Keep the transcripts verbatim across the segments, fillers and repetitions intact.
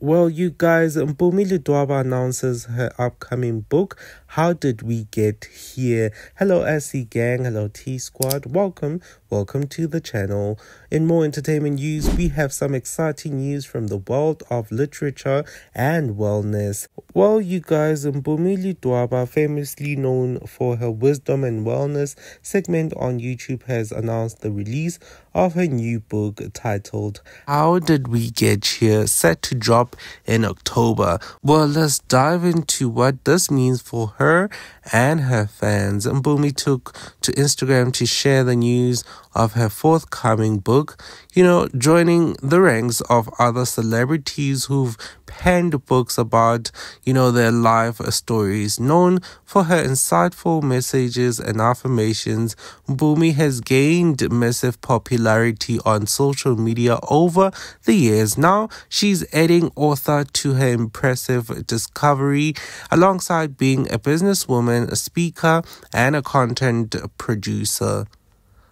Well, you guys, Mpoomy Ledwaba announces her upcoming book, How Did We Get Here? Hello, S C Gang. Hello, T Squad. Welcome. Welcome to the channel. In more entertainment news, we have some exciting news from the world of literature and wellness. Well, you guys, Mpoomy Ledwaba, famously known for her wisdom and wellness segment on YouTube, has announced the release of her new book titled How Did We Get Here? Set to drop in October. Well, let's dive into what this means for her and her fans. Mpoomy took to Instagram to share the news of her forthcoming book, you know, joining the ranks of other celebrities who've penned books about, you know, their life stories. Known for her insightful messages and affirmations, Mpoomy has gained massive popularity on social media over the years. Now, she's adding author to her impressive discovery alongside being a businesswoman, a speaker, and a content producer.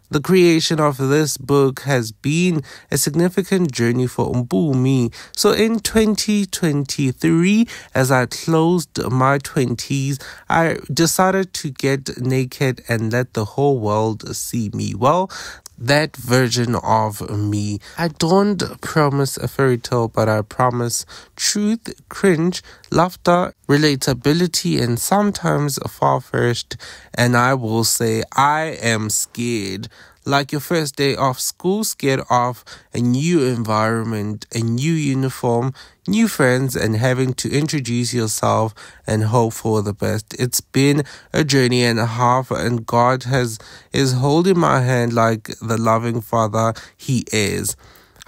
The creation of this book has been a significant journey for Mpoomy. So in twenty twenty-three, as I closed my twenties, I decided to get naked and let the whole world see me. Well, that version of me. I don't promise a fairy tale, but I promise truth, cringe, laughter, relatability, and sometimes far-fetched. And I will say, I am scared. Like your first day off school, scared of a new environment, a new uniform, new friends, and having to introduce yourself and hope for the best. It's been a journey and a half, and God has is holding my hand like the loving Father He is.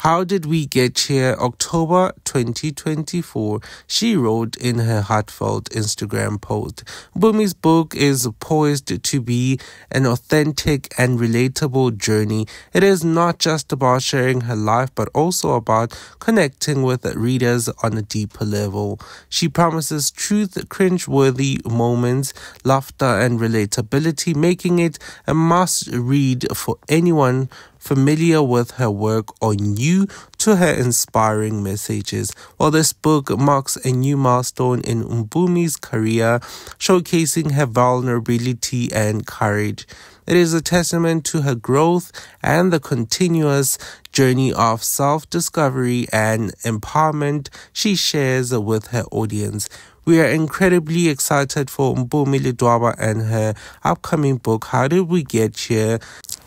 How did we get here? October twenty twenty-four, she wrote in her heartfelt Instagram post. Mpoommy's book is poised to be an authentic and relatable journey. It is not just about sharing her life, but also about connecting with readers on a deeper level. She promises truth, cringe-worthy moments, laughter, and relatability, making it a must-read for anyone familiar with her work or new to her inspiring messages. While this book marks a new milestone in Mpoomy's career, showcasing her vulnerability and courage. It is a testament to her growth and the continuous journey of self-discovery and empowerment she shares with her audience. We are incredibly excited for Mpoomy Ledwaba and her upcoming book, How Did We Get Here?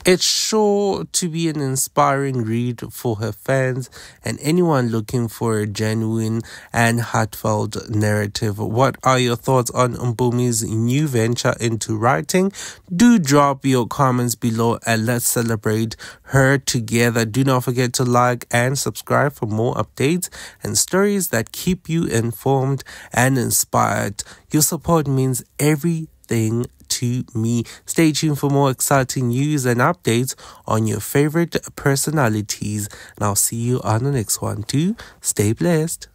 It's sure to be an inspiring read for her fans and anyone looking for a genuine and heartfelt narrative. What are your thoughts on Mpoomy's new venture into writing? Do drop your comments below and let's celebrate her together. Do not forget to like and subscribe for more updates and stories that keep you informed and inspired. Your support means everything to me. Stay tuned for more exciting news and updates on your favorite personalities. And I'll see you on the next one too. Stay blessed.